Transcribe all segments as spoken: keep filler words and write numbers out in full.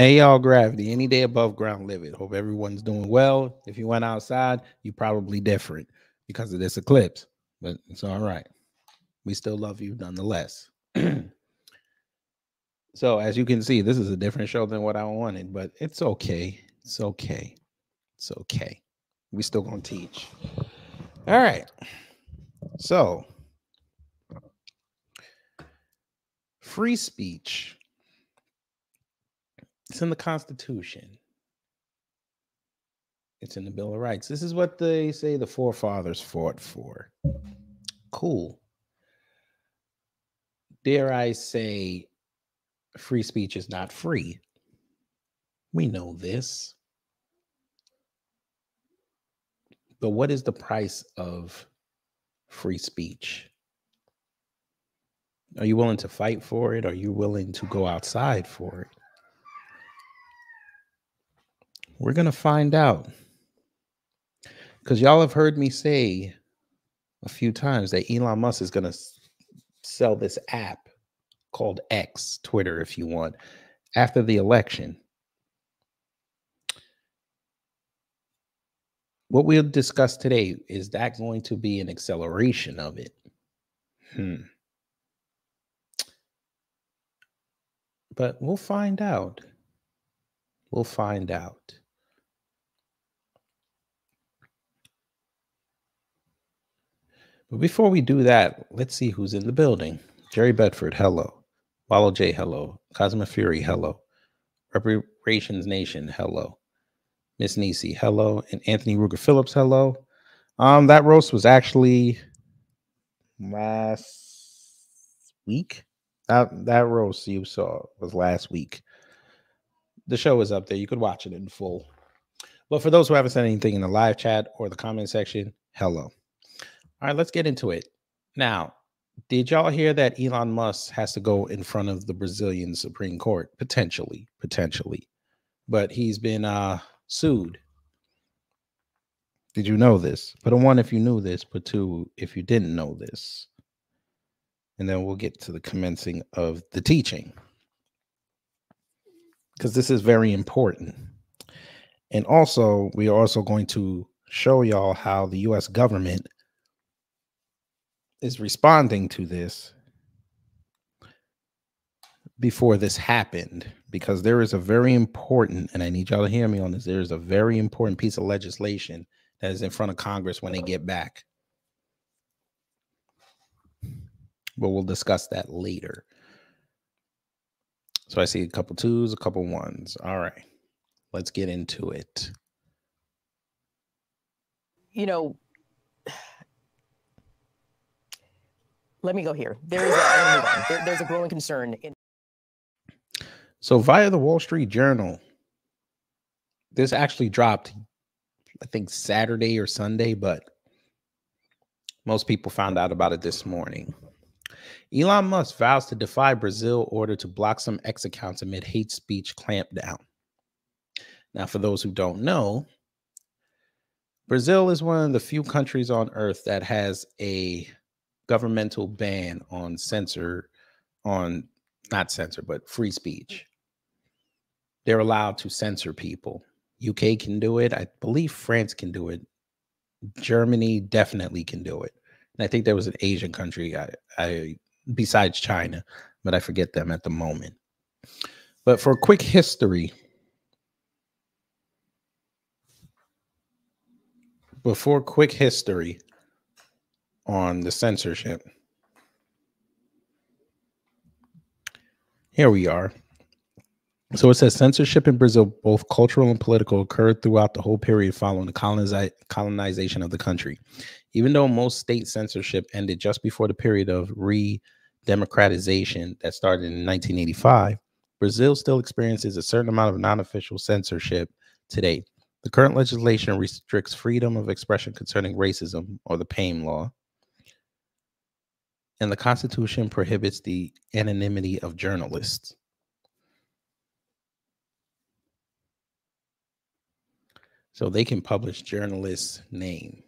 A L gravity, any day above ground, live it. Hope everyone's doing well. If you went outside, you probably different because of this eclipse, but it's all right. We still love you nonetheless. So as you can see, this is a different show than what I wanted, but it's okay. It's okay. It's okay. We still gonna teach. All right. So free speech. It's in the Constitution. It's in the Bill of Rights. This is what they say the forefathers fought for. Cool. Dare I say free speech is not free. We know this. But what is the price of free speech? Are you willing to fight for it? Are you willing to go outside for it? We're going to find out. Because y'all have heard me say a few times that Elon Musk is going to sell this app called X, Twitter if you want, after the election. What we'll discuss today, is that going to be an acceleration of it? Hmm. But we'll find out. We'll find out. But before we do that, let's see who's in the building. Jerry Bedford, hello. Wall J, hello. Cosma Fury, hello. Reparations Nation, hello. Miss Nisi, hello. And Anthony Ruger Phillips, hello. Um, that roast was actually last week. That, that roast you saw was last week. The show is up there. You could watch it in full. But for those who haven't said anything in the live chat or the comment section, hello. All right, let's get into it. Now, did y'all hear that Elon Musk has to go in front of the Brazilian Supreme Court? Potentially, potentially. But he's been uh, sued. Did you know this? Put a one if you knew this, put two if you didn't know this. And then we'll get to the commencing of the teaching. Because this is very important. And also, we are also going to show y'all how the U S government is responding to this before this happened, because there is a very important, and I need y'all to hear me on this, there is a very important piece of legislation that is in front of Congress when they get back. But we'll discuss that later. So I see a couple twos, a couple ones. All right, let's get into it. You know, let me go here. There is a, there, there's a growing concern. In so via the Wall Street Journal, this actually dropped, I think, Saturday or Sunday, but most people found out about it this morning. Elon Musk vows to defy Brazil order to block some X accounts amid hate speech clampdown. Now, for those who don't know, Brazil is one of the few countries on earth that has a governmental ban on censor, on not censor, but free speech. They're allowed to censor people. U K can do it. I believe France can do it. Germany definitely can do it. And I think there was an Asian country I, I besides China, but I forget them at the moment. But for a quick history, before quick history, on the censorship. Here we are. So it says censorship in Brazil, both cultural and political, occurred throughout the whole period following the colonizi- colonization of the country. Even though most state censorship ended just before the period of re-democratization that started in nineteen eighty-five, Brazil still experiences a certain amount of non-official censorship today. The current legislation restricts freedom of expression concerning racism, or the P A M law. And the Constitution prohibits the anonymity of journalists. So they can publish journalists' name.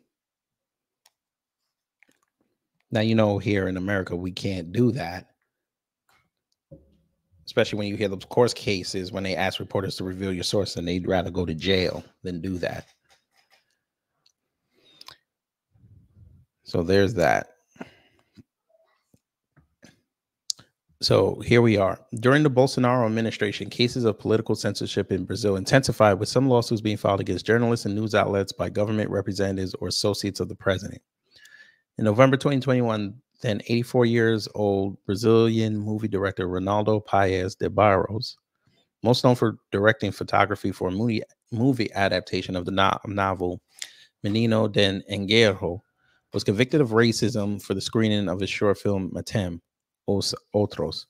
Now, you know, here in America, we can't do that. especially when you hear those court cases when they ask reporters to reveal your source and they'd rather go to jail than do that. So there's that. So here we are. During the Bolsonaro administration, cases of political censorship in Brazil intensified, with some lawsuits being filed against journalists and news outlets by government representatives or associates of the president. In November twenty twenty-one, then eighty-four years old Brazilian movie director Ronaldo Paes de Barros, most known for directing photography for a movie, movie adaptation of the no novel Menino de Engenho, was convicted of racism for the screening of his short film Matem os Outros,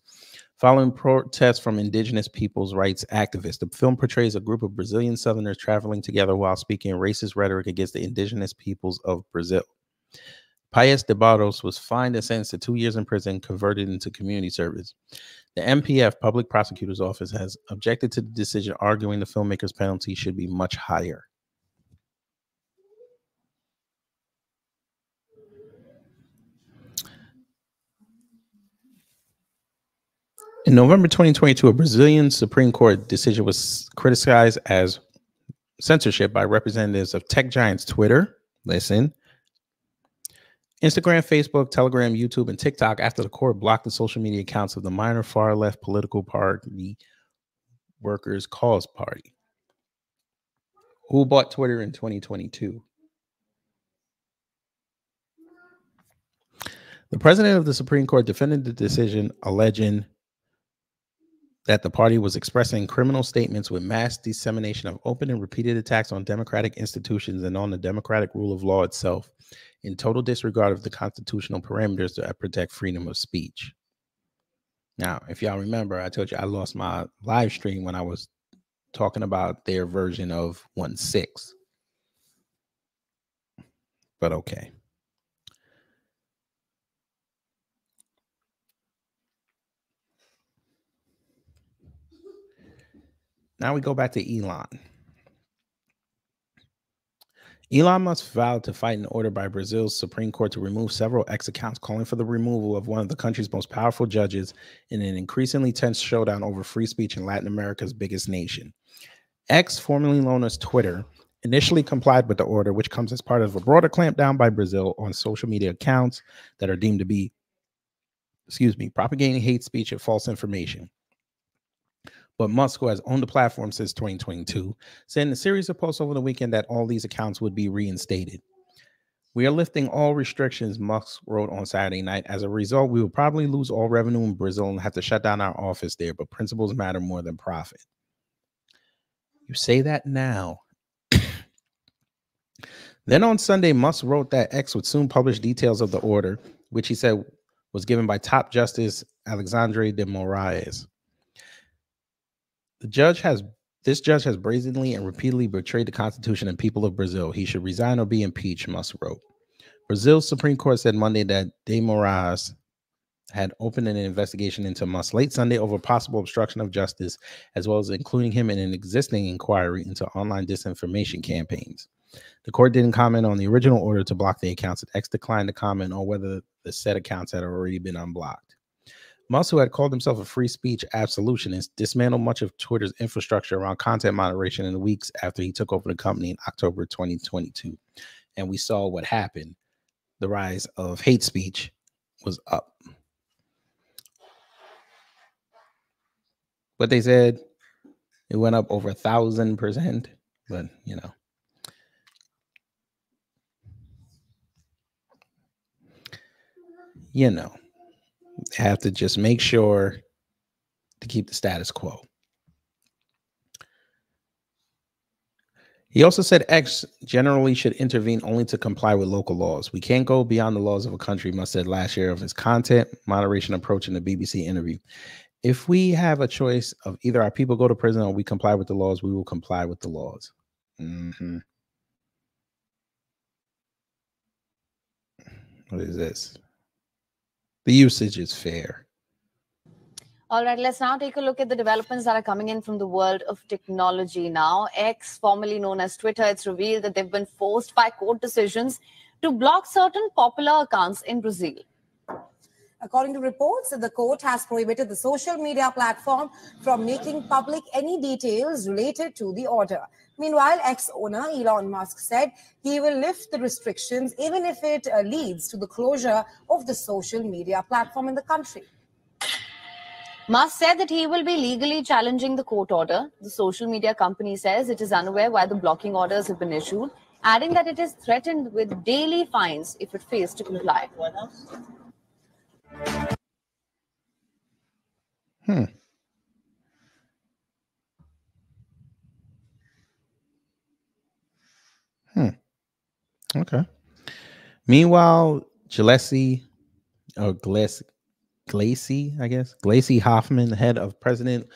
following protests from indigenous people's rights activists. The film portrays a group of Brazilian Southerners traveling together while speaking racist rhetoric against the indigenous peoples of Brazil. Paes de Barros was fined and sentenced to two years in prison, converted into community service. The M P F, Public Prosecutor's Office, has objected to the decision, arguing the filmmaker's penalty should be much higher. In November twenty twenty-two, a Brazilian Supreme Court decision was criticized as censorship by representatives of tech giants Twitter, listen, Instagram, Facebook, Telegram, YouTube, and TikTok after the court blocked the social media accounts of the minor far-left political party, Workers' Cause Party. Who bought Twitter in twenty twenty-two? The president of the Supreme Court defended the decision, alleging that the party was expressing criminal statements with mass dissemination of open and repeated attacks on democratic institutions and on the democratic rule of law itself, in total disregard of the constitutional parameters to protect freedom of speech. Now, if y'all remember, I told you I lost my live stream when I was talking about their version of one six. But okay. Now we go back to Elon. Elon Musk vowed to fight an order by Brazil's Supreme Court to remove several X accounts, calling for the removal of one of the country's most powerful judges in an increasingly tense showdown over free speech in Latin America's biggest nation. X, formerly known as Twitter, initially complied with the order, which comes as part of a broader clampdown by Brazil on social media accounts that are deemed to be, excuse me, propagating hate speech and false information. But Musk, who has owned the platform since twenty twenty-two, said in a series of posts over the weekend that all these accounts would be reinstated. "We are lifting all restrictions," Musk wrote on Saturday night. "As a result, we will probably lose all revenue in Brazil and have to shut down our office there, but principles matter more than profit." You say that now. Then on Sunday, Musk wrote that X would soon publish details of the order, which he said was given by top Justice Alexandre de Moraes. The judge has this judge has brazenly and repeatedly betrayed the Constitution and people of Brazil. He should resign or be impeached, Musk wrote. Brazil's Supreme Court said Monday that De Moraes had opened an investigation into Musk late Sunday over possible obstruction of justice, as well as including him in an existing inquiry into online disinformation campaigns. The court didn't comment on the original order to block the accounts, and X declined to comment on whether the said accounts had already been unblocked. Musk, who had called himself a free speech absolutist, dismantled much of Twitter's infrastructure around content moderation in the weeks after he took over the company in October twenty twenty-two. And we saw what happened. The rise of hate speech was up. But they said it went up over a thousand percent, but you know. You know. Have to just make sure to keep the status quo. He also said X generally should intervene only to comply with local laws. "We can't go beyond the laws of a country," Musk said last year of his content moderation approach in the B B C interview. "If we have a choice of either our people go to prison or we comply with the laws, we will comply with the laws." Mm-hmm. What is this? The usage is fair. All right, let's now take a look at the developments that are coming in from the world of technology now. X, formerly known as Twitter, it's revealed that they've been forced by court decisions to block certain popular accounts in Brazil. According to reports, the court has prohibited the social media platform from making public any details related to the order. Meanwhile, X owner Elon Musk said he will lift the restrictions even if it uh, leads to the closure of the social media platform in the country. Musk said that he will be legally challenging the court order. The social media company says it is unaware why the blocking orders have been issued, adding that it is threatened with daily fines if it fails to comply. Hmm. Hmm. Okay. Meanwhile, Glacy, or Glacy, Glacy, I guess, Glacy Hoffmann, head of President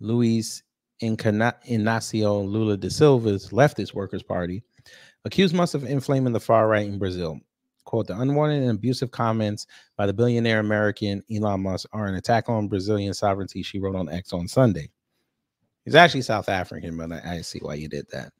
Luiz Inácio Lula da Silva's leftist Workers' Party, accused Musk of inflaming the far right in Brazil. Quote, the unwanted and abusive comments by the billionaire American Elon Musk are an attack on Brazilian sovereignty, she wrote on X on Sunday. He's actually South African, but I, I see why you did that.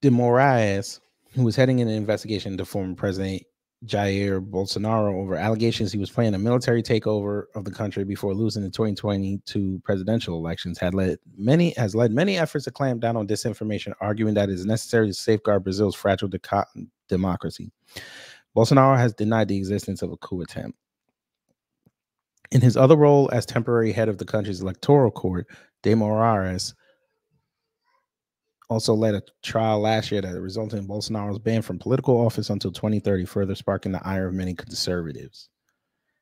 De Moraes, who was heading an investigation into former President Jair Bolsonaro over allegations he was planning a military takeover of the country before losing the twenty twenty-two presidential elections, had led many has led many efforts to clamp down on disinformation, arguing that it is necessary to safeguard Brazil's fragile de democracy. Bolsonaro has denied the existence of a coup attempt. In his other role as temporary head of the country's electoral court, De Moraes also led a trial last year that resulted in Bolsonaro's ban from political office until twenty thirty, further sparking the ire of many conservatives.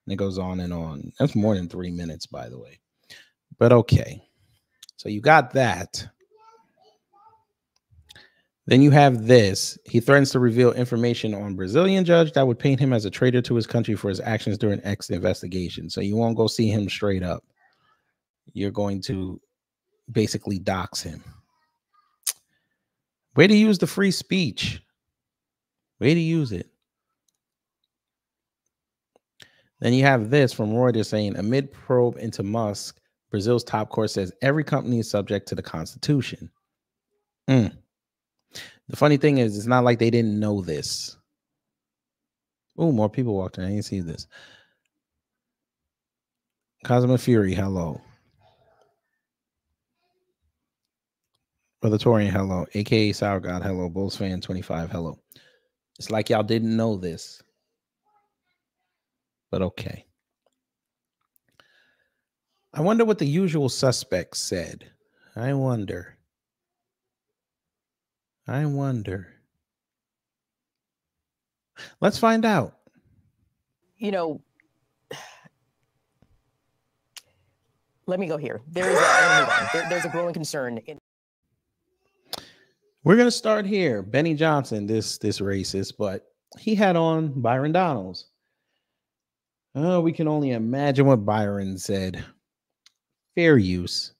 And it goes on and on. That's more than three minutes, by the way. But okay. So you got that. Then you have this. He threatens to reveal information on Brazilian judge that would paint him as a traitor to his country for his actions during X investigation. So you won't go see him straight up. You're going to basically dox him. Way to use the free speech. Way to use it. Then you have this from Reuters saying, amid probe into Musk, Brazil's top court says every company is subject to the Constitution. Mm. The funny thing is, it's not like they didn't know this. Oh, more people walked in. I didn't see this. Cosma Fury, hello. Brother Torian, hello. A K A Sour God, hello. Bulls fan twenty-five, hello. It's like y'all didn't know this. But okay. I wonder what the usual suspects said. I wonder. I wonder. Let's find out. You know, let me go here. There is a, there, there's a growing concern in. We're going to start here. Benny Johnson, this this racist, but he had on Byron Donalds. Oh, we can only imagine what Byron said. Fair use.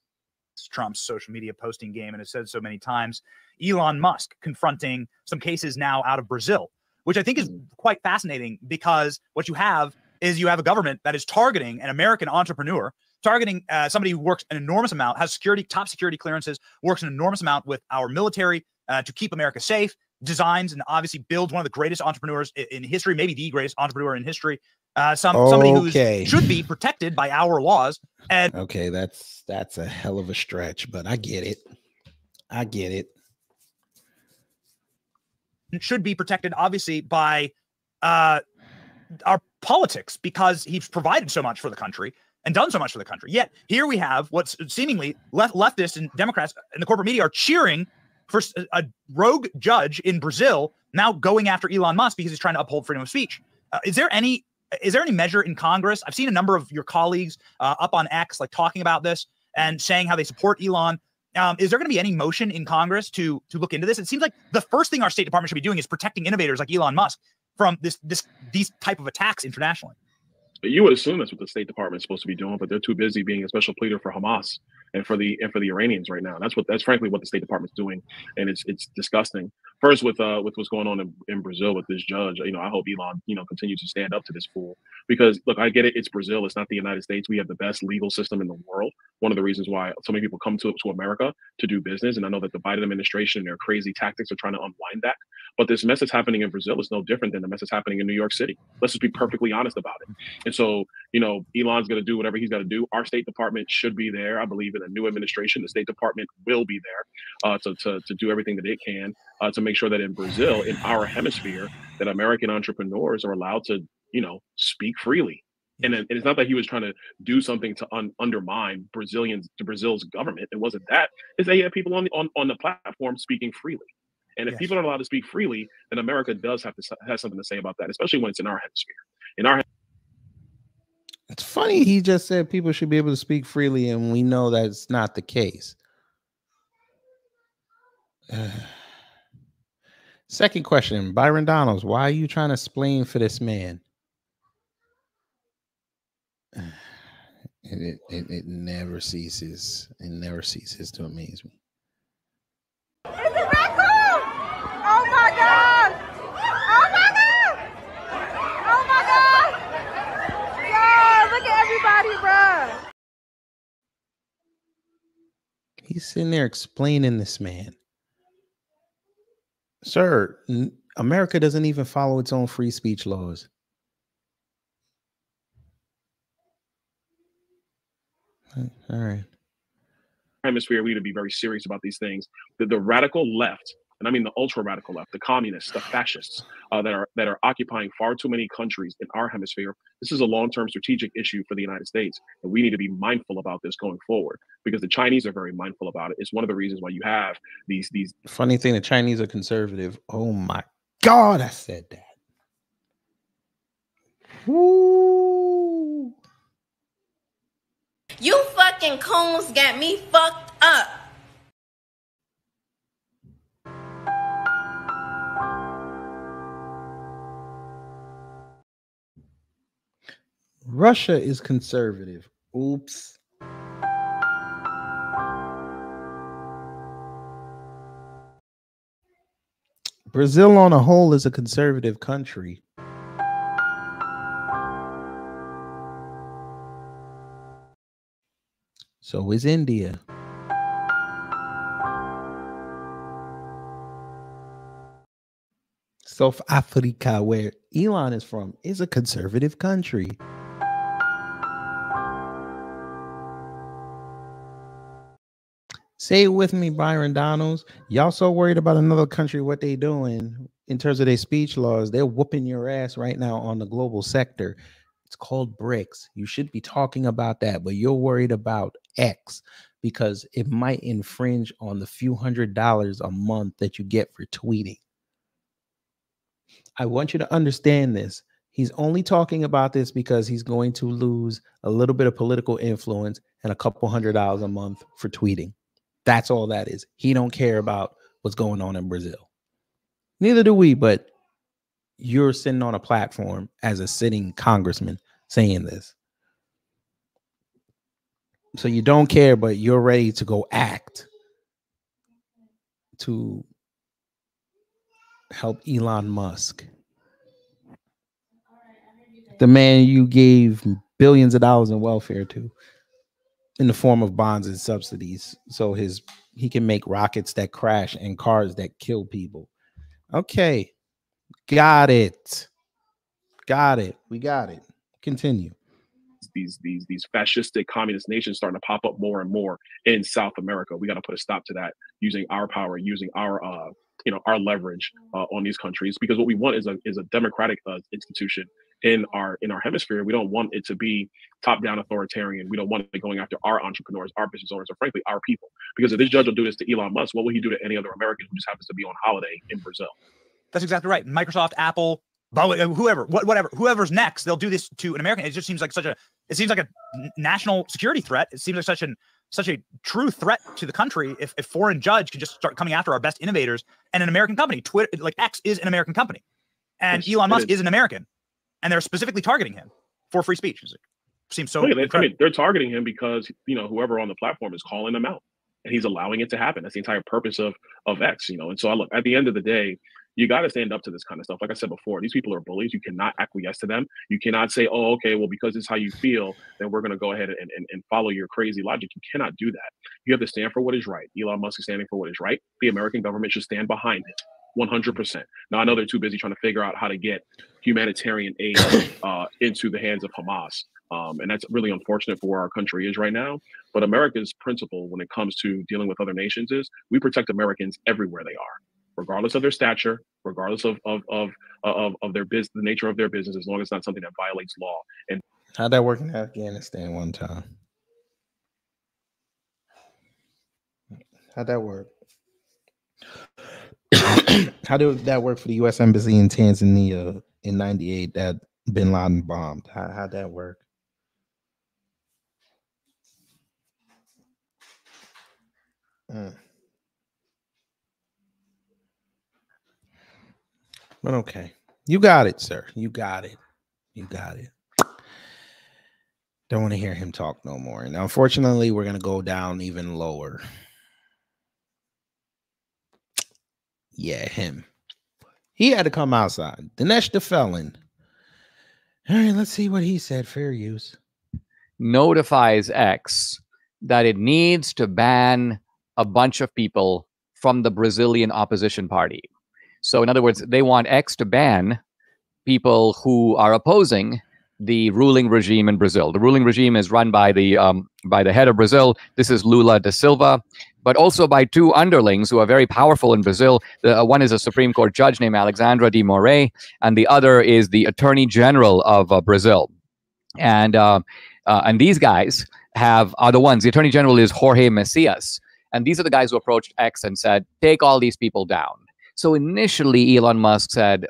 It's Trump's social media posting game, and it said so many times. Elon Musk confronting some cases now out of Brazil, which I think is quite fascinating because what you have is you have a government that is targeting an American entrepreneur, targeting uh, somebody who works an enormous amount, has security, top security clearances, works an enormous amount with our military, Uh, to keep America safe, designs and obviously builds one of the greatest entrepreneurs in, in history, maybe the greatest entrepreneur in history. Uh, some okay. somebody who should be protected by our laws. And okay, that's that's a hell of a stretch, but I get it. I get it. Should be protected, obviously, by uh, our politics because he's provided so much for the country and done so much for the country. Yet here we have what's seemingly left leftists and Democrats in the corporate media are cheering for a rogue judge in Brazil now going after Elon Musk because he's trying to uphold freedom of speech. Uh, is there any is there any measure in Congress? I've seen a number of your colleagues uh, up on X like talking about this and saying how they support Elon. Um, is there going to be any motion in Congress to to look into this? It seems like the first thing our State Department should be doing is protecting innovators like Elon Musk from this this these type of attacks internationally. You would assume that's what the State Department is supposed to be doing, but they're too busy being a special pleader for Hamas. and for the and for the Iranians right now. That's what that's frankly what the State Department's doing, and it's it's disgusting. First with uh with what's going on in, in Brazil with this judge, you know, I hope Elon you know continues to stand up to this fool, because look, I get it, it's Brazil, it's not the United States. We have the best legal system in the world. One of the reasons why so many people come to to America to do business, and I know that the Biden administration and their crazy tactics are trying to unwind that. But this mess that's happening in Brazil is no different than the mess that's happening in New York City. Let's just be perfectly honest about it. And so, you know, Elon's going to do whatever he's got to do. Our State Department should be there. I believe in a new administration, the State Department will be there uh, to, to, to do everything that it can uh, to make sure that in Brazil, in our hemisphere, that American entrepreneurs are allowed to, you know, speak freely. And it's not that he was trying to do something to un undermine Brazilians, to Brazil's government. It wasn't that. It's that he had people on the, on, on the platform speaking freely. And if yes. people aren't allowed to speak freely, then America does have to has something to say about that, especially when it's in our hemisphere. In our, it's funny he just said people should be able to speak freely, and we know that's not the case. Uh, second question, Byron Donalds, why are you trying to explain for this man? Uh, it, it it never ceases. It never ceases to amaze me. It's a record. Oh my God! Oh my God! Oh my God! Yo, look at everybody, bruh. He's sitting there explaining this man. Sir, America doesn't even follow its own free speech laws. All right. Hemisphere, we need to be very serious about these things. The, the radical left, and I mean the ultra-radical left, the communists, the fascists uh, that are that are occupying far too many countries in our hemisphere. This is a long-term strategic issue for the United States, and we need to be mindful about this going forward because the Chinese are very mindful about it. It's one of the reasons why you have these... these. Funny thing, the Chinese are conservative. Oh my God, I said that. Woo. You fucking coons got me fucked up. Russia is conservative. Oops. Brazil on a whole is a conservative country. So is India. South Africa, where Elon is from, is a conservative country. Say it with me, Byron Donalds. Y'all so worried about another country, what they doing in terms of their speech laws. They're whooping your ass right now on the global sector. It's called BRICS. You should be talking about that, but you're worried about X because it might infringe on the few hundred dollars a month that you get for tweeting. I want you to understand this. He's only talking about this because he's going to lose a little bit of political influence and a couple hundred dollars a month for tweeting. That's all that is. He don't care about what's going on in Brazil. Neither do we, but you're sitting on a platform as a sitting congressman saying this. So you don't care, but you're ready to go act to help Elon Musk. The man you gave billions of dollars in welfare to, in the form of bonds and subsidies, so his he can make rockets that crash and cars that kill people. Okay, got it, got it, we got it. Continue. These these these fascistic communist nations starting to pop up more and more in South America. We got to put a stop to that using our power, using our uh you know our leverage uh, on these countries, because what we want is a is a democratic uh, institution. in our in our hemisphere. We don't want it to be top-down authoritarian. We don't want it going after our entrepreneurs, our business owners, or frankly our people, because if this judge will do this to Elon Musk, what will he do to any other American who just happens to be on holiday in Brazil? That's exactly right. Microsoft, Apple, whoever, whatever, whoever's next, they'll do this to an American. It just seems like such a it seems like a national security threat. It seems like such an such a true threat to the country if a foreign judge can just start coming after our best innovators and an American company. Twitter, like X, is an American company, and yes, Elon Musk is. is an American. And they're specifically targeting him for free speech. seems so. Look, I mean, they're targeting him because, you know, whoever on the platform is calling them out, and he's allowing it to happen. That's the entire purpose of of X, you know. And so, I look, at the end of the day, you got to stand up to this kind of stuff. Like I said before, these people are bullies. You cannot acquiesce to them. You cannot say, oh, okay, well, because it's how you feel, then we're going to go ahead and, and, and follow your crazy logic. You cannot do that. You have to stand for what is right. Elon Musk is standing for what is right. The American government should stand behind it. one hundred percent. Now, I know they're too busy trying to figure out how to get humanitarian aid uh, into the hands of Hamas. Um, and that's really unfortunate for where our country is right now. But America's principle when it comes to dealing with other nations is we protect Americans everywhere they are, regardless of their stature, regardless of of of of, of their business, the nature of their business, as long as it's not something that violates law. And how'd that work in Afghanistan one time? How'd that work? How did that work for the U S Embassy in Tanzania in ninety-eight that Bin Laden bombed? How, how'd that work? Uh. But okay. You got it, sir. You got it. You got it. Don't want to hear him talk no more. And unfortunately, we're going to go down even lower. Yeah, him. He had to come outside. Dinesh the Felon. All right, let's see what he said. Fair use. Notifies X that it needs to ban a bunch of people from the Brazilian opposition party. So in other words, they want X to ban people who are opposing the ruling regime in Brazil. The ruling regime is run by the um, by the head of Brazil. This is Lula da Silva, but also by two underlings who are very powerful in Brazil. The, uh, one is a Supreme Court judge named Alexandre de Moraes, and the other is the Attorney General of uh, Brazil. And uh, uh, and these guys have are the ones. The Attorney General is Jorge Messias, and these are the guys who approached X and said, "Take all these people down." So initially, Elon Musk said,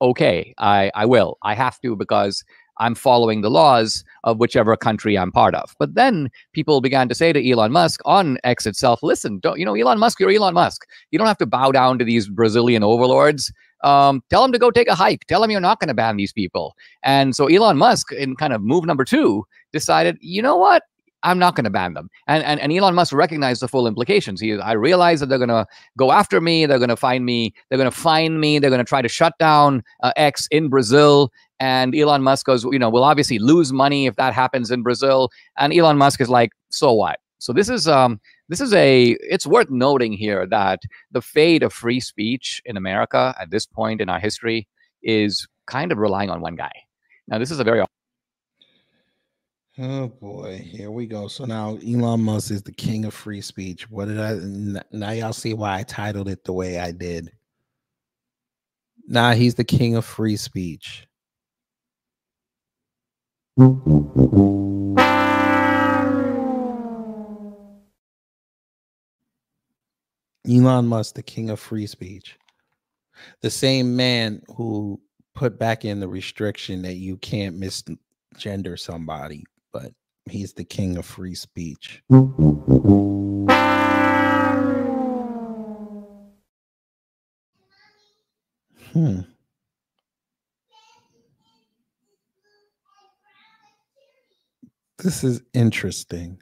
okay, I, I will. I have to because I'm following the laws of whichever country I'm part of. But then people began to say to Elon Musk on X itself, listen, don't, you know, Elon Musk, you're Elon Musk. You don't have to bow down to these Brazilian overlords. Um, tell them to go take a hike. Tell them you're not going to ban these people. And so Elon Musk, in kind of move number two, decided, you know what? I'm not going to ban them. And, and and Elon Musk recognized the full implications. He, I realize that they're going to go after me. They're going to find me. They're going to find me. They're going to try to shut down uh, X in Brazil. And Elon Musk goes, you know, we'll obviously lose money if that happens in Brazil. And Elon Musk is like, so what? So this is um this is a it's worth noting here that the fate of free speech in America at this point in our history is kind of relying on one guy. Now, this is a very Oh boy, here we go. So now Elon Musk is the king of free speech. What did I now y'all see why I titled it the way I did? Now he's the king of free speech. Elon Musk, the king of free speech. The same man who put back in the restriction that you can't misgender somebody. But he's the king of free speech. Hmm. This is interesting.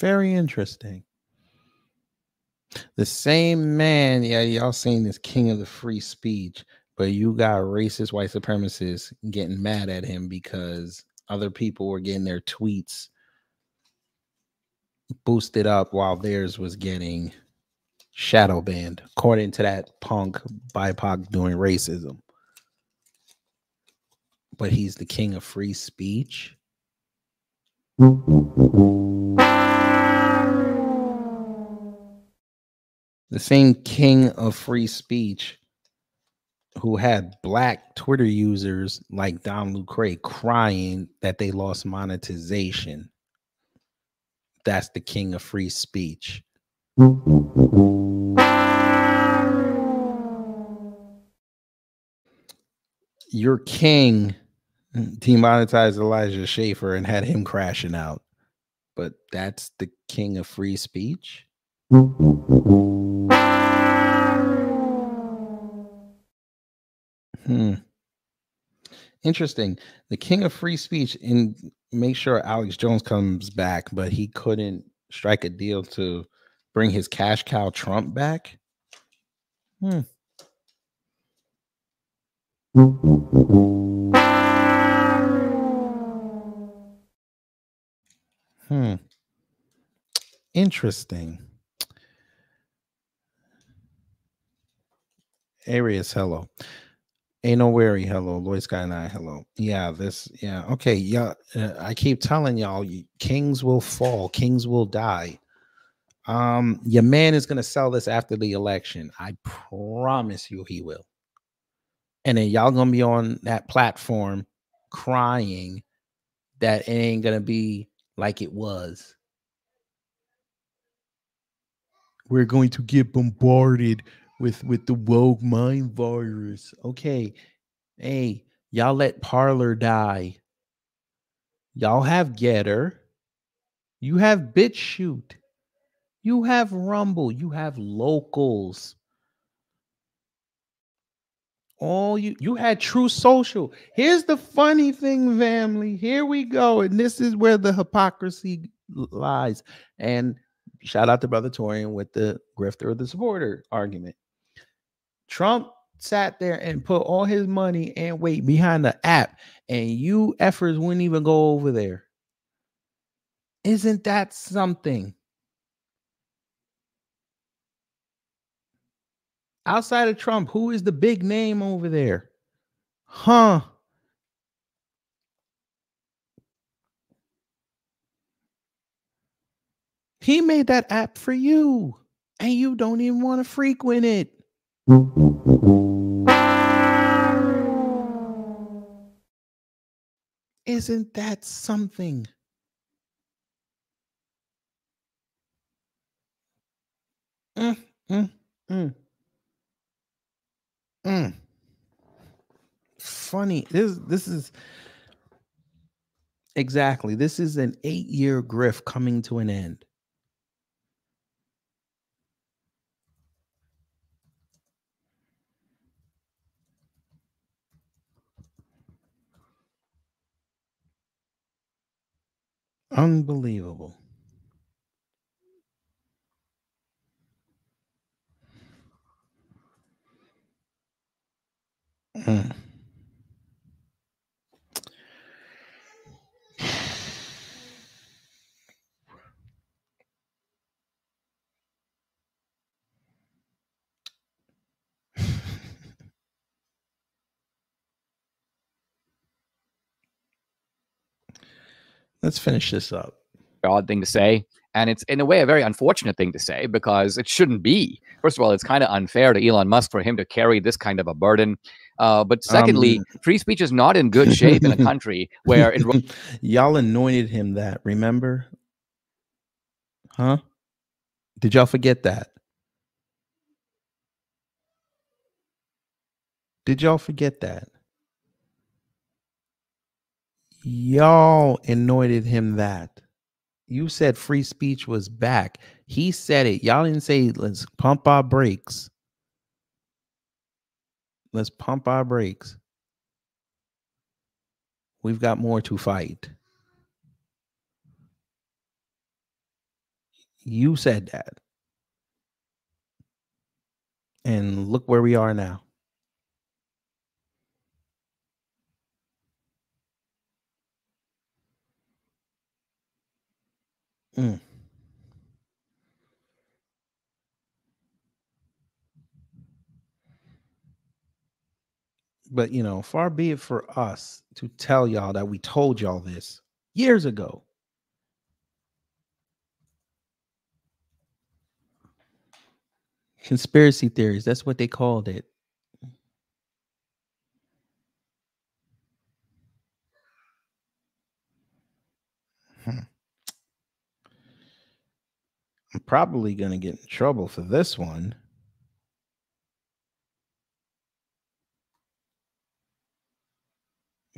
Very interesting. The same man, yeah, y'all seen this king of the free speech. But you got racist white supremacists getting mad at him because other people were getting their tweets boosted up while theirs was getting shadow banned, according to that punk B I P O C doing racism. But he's the king of free speech. The same king of free speech who had black Twitter users like Don Lucrae crying that they lost monetization. That's the king of free speech. Your king demonetized Elijah Schaefer and had him crashing out. But that's the king of free speech. Hmm. Interesting. The king of free speech, and make sure Alex Jones comes back, but he couldn't strike a deal to bring his cash cow Trump back. Hmm. Hmm. Interesting. Arius, hello. Ain't no worry, hello. Lloyd Sky and I, hello. Yeah, this, yeah, okay, yeah. Uh, I keep telling y'all, kings will fall, kings will die. Um, your man is gonna sell this after the election. I promise you, he will. And then y'all gonna be on that platform crying that it ain't gonna be like it was. We're going to get bombarded with with the woke mind virus. Okay, hey, y'all let Parler die. Y'all have Getter. You have BitChute. You have Rumble. You have Locals. All you you had True Social. Here's the funny thing, family. Here we go, and this is where the hypocrisy lies. And shout out to Brother Torian with the grifter or the supporter argument. Trump sat there and put all his money and weight behind the app, and you effers wouldn't even go over there. Isn't that something? Outside of Trump, who is the big name over there? Huh? He made that app for you, and you don't even want to frequent it. Isn't that something? Mm, mm, mm. Mm. Funny. This this is exactly. This is an eight-year grift coming to an end. Unbelievable. Mm. Let's finish this up. Odd thing to say. And it's, in a way, a very unfortunate thing to say, because it shouldn't be. First of all, it's kind of unfair to Elon Musk for him to carry this kind of a burden. Uh, but secondly, um, free speech is not in good shape in a country where it... Y'all anointed him that, remember? Huh? Did y'all forget that? Did y'all forget that? Y'all anointed him that. You said free speech was back. He said it. Y'all didn't say, let's pump our brakes. Let's pump our brakes. We've got more to fight. You said that. And look where we are now. Mm. But, you know, far be it for us to tell y'all that we told y'all this years ago. Conspiracy theories, that's what they called it. Hmm. I'm probably going to get in trouble for this one.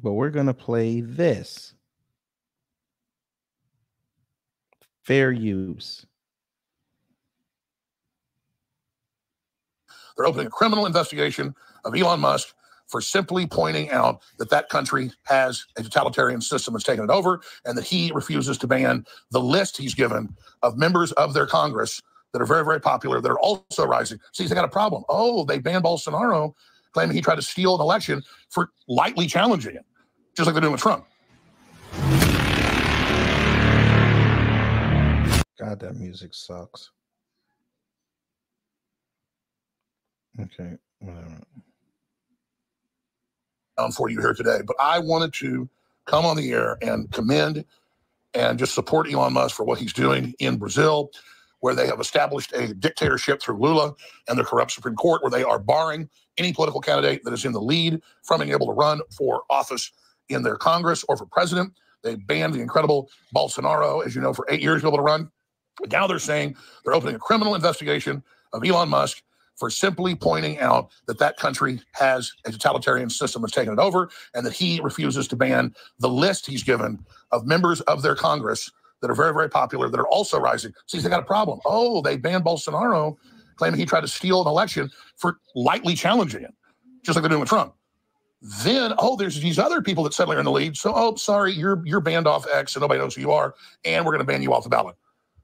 But we're going to play this. Fair use. They're opening a criminal investigation of Elon Musk for simply pointing out that that country has a totalitarian system that's taken it over, and that he refuses to ban the list he's given of members of their Congress that are very, very popular, that are also rising. See, they got a problem. Oh, they banned Bolsonaro, claiming he tried to steal an election for lightly challenging it, just like they're doing with Trump. God, that music sucks. Okay, whatever. Um, for you here today, but I wanted to come on the air and commend and just support Elon Musk for what he's doing in Brazil, where they have established a dictatorship through Lula and the corrupt Supreme Court, where they are barring any political candidate that is in the lead from being able to run for office in their Congress or for president. They banned the incredible Bolsonaro, as you know, for eight years to be able to run. But now they're saying they're opening a criminal investigation of Elon Musk for simply pointing out that that country has a totalitarian system that's taken it over, and that he refuses to ban the list he's given of members of their Congress that are very, very popular, that are also rising. See, they got a problem. Oh, they banned Bolsonaro, claiming he tried to steal an election for lightly challenging it, just like they're doing with Trump. Then, oh, there's these other people that suddenly are in the lead. So, oh, sorry, you're you're banned off X and nobody knows who you are, and we're going to ban you off the ballot.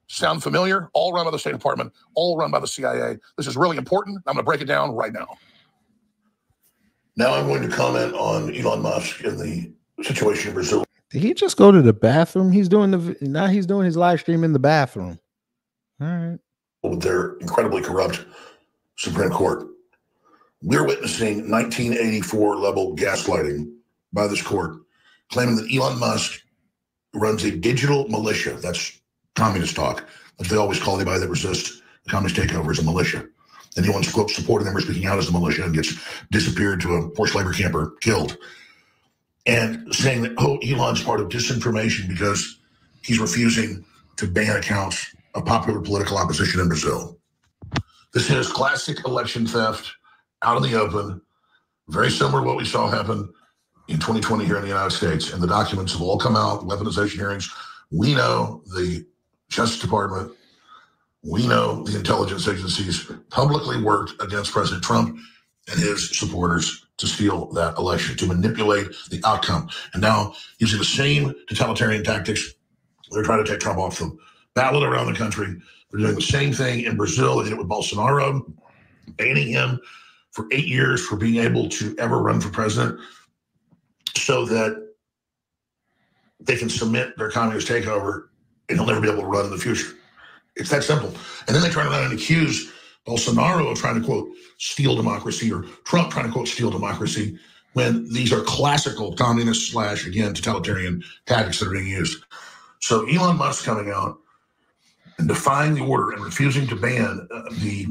Sound familiar? All run by the State Department, all run by the C I A. This is really important. I'm going to break it down right now. Now I'm going to comment on Elon Musk and the situation in Brazil. Did he just go to the bathroom? He's doing the now he's doing his live stream in the bathroom. All right. With their incredibly corrupt Supreme Court. We're witnessing nineteen eighty-four level gaslighting by this court, claiming that Elon Musk runs a digital militia. That's communist talk, as they always call anybody that resists the communist takeover as a militia. Anyone's quote supporting them or speaking out as a militia and gets disappeared to a forced labor camp or killed. And saying that, oh, Elon's part of disinformation because he's refusing to ban accounts of popular political opposition in Brazil. This is classic election theft out in the open, very similar to what we saw happen in twenty twenty here in the United States. And the documents have all come out, weaponization hearings. We know the Justice Department, we know the intelligence agencies publicly worked against President Trump and his supporters to steal that election, to manipulate the outcome. And now using the same totalitarian tactics, they're trying to take Trump off the ballot around the country. They're doing the same thing in Brazil. They did it with Bolsonaro, banning him for eight years for being able to ever run for president so that they can submit their communist takeover and he'll never be able to run in the future. It's that simple. And then they turn around and accuse Bolsonaro of trying to, quote, steal democracy, or Trump trying to, quote, steal democracy, when these are classical communist slash, again, totalitarian tactics that are being used. So Elon Musk coming out and defying the order and refusing to ban uh, the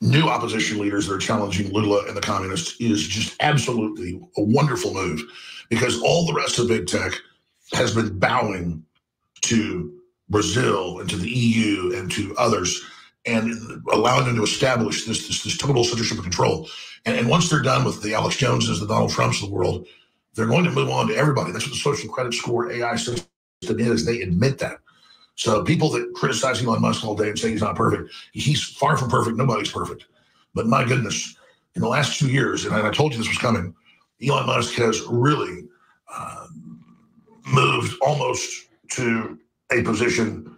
new opposition leaders that are challenging Lula and the communists is just absolutely a wonderful move, because all the rest of big tech has been bowing to Brazil and to the E U and to others, and allowing them to establish this this, this total censorship and control. And, and once they're done with the Alex Joneses, the Donald Trumps of the world, they're going to move on to everybody. That's what the social credit score A I system is. They admit that. So people that criticize Elon Musk all day and say he's not perfect, he's far from perfect. Nobody's perfect. But my goodness, in the last two years, and I told you this was coming, Elon Musk has really uh, moved almost to a position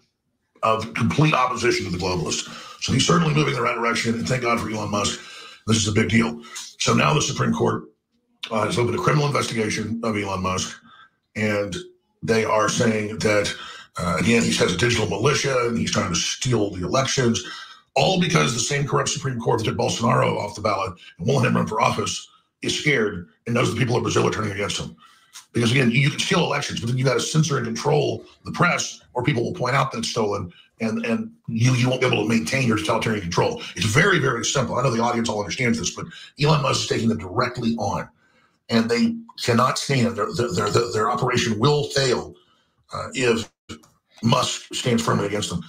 of complete opposition to the globalists. So he's certainly moving in the right direction, and thank God for Elon Musk. This is a big deal. So now the Supreme Court uh, has opened a criminal investigation of Elon Musk, and they are saying that, uh, again, he has a digital militia, and he's trying to steal the elections, all because the same corrupt Supreme Court that took Bolsonaro off the ballot and won't let him run for office is scared and knows the people of Brazil are turning against him. Because, again, you can steal elections, but then you got to censor and control the press, or people will point out that it's stolen, and, and you, you won't be able to maintain your totalitarian control. It's very, very simple. I know the audience all understands this, but Elon Musk is taking them directly on, and they cannot stand. Their, their, their, their operation will fail uh, if Musk stands firmly against them.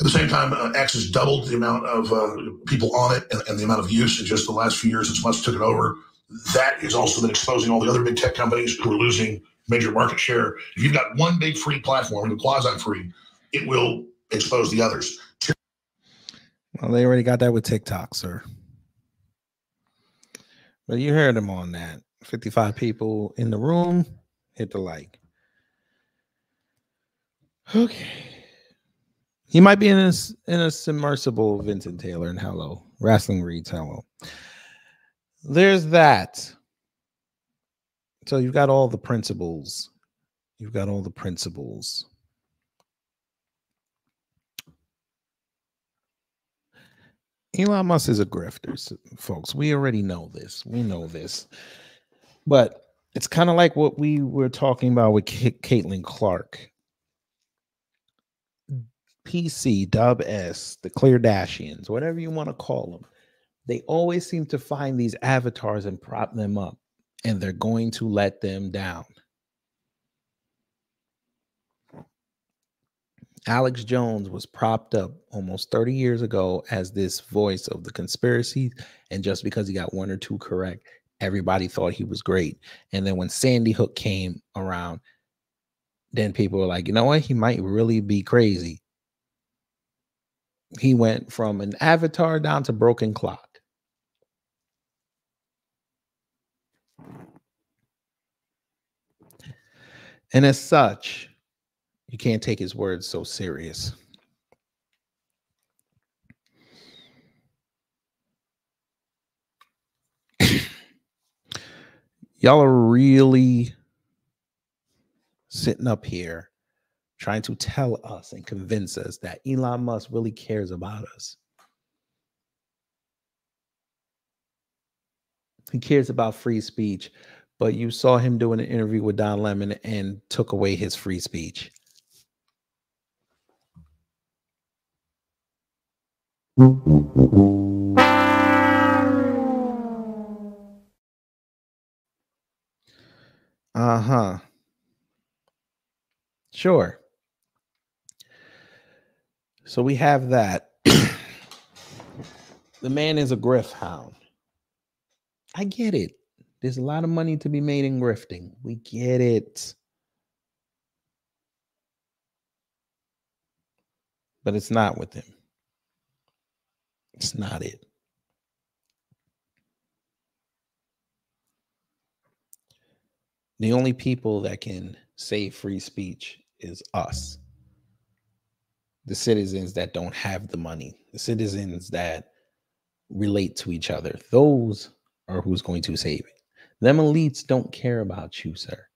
At the same time, uh, X has doubled the amount of uh, people on it, and, and the amount of use in just the last few years since Musk took it over. That is also then exposing all the other big tech companies who are losing major market share. If you've got one big free platform, the quasi-free, it will expose the others. Well, they already got that with TikTok, sir. But you heard him on that. fifty-five people in the room. Hit the like. Okay. He might be in a, in a submersible, Vincent Taylor, and hello. Wrestling reads hello. There's that. So you've got all the principles. You've got all the principles. Elon Musk is a grifter, folks. We already know this. We know this. But it's kind of like what we were talking about with K- Caitlin Clark. P C, Dub S, the Clear Dashians, whatever you want to call them. They always seem to find these avatars and prop them up. And they're going to let them down. Alex Jones was propped up almost thirty years ago as this voice of the conspiracy. And just because he got one or two correct, everybody thought he was great. And then when Sandy Hook came around, then people were like, you know what? He might really be crazy. He went from an avatar down to broken clock. And as such, you can't take his words so serious. Y'all are really sitting up here trying to tell us and convince us that Elon Musk really cares about us. He cares about free speech, but you saw him doing an interview with Don Lemon and took away his free speech. Uh-huh. Sure. So we have that. The man is a grift hound. I get it. There's a lot of money to be made in grifting. We get it. But it's not with him. It's not it. The only people that can save free speech is us. The citizens that don't have the money. The citizens that relate to each other. Those are who's going to save it. Them elites don't care about you, sir.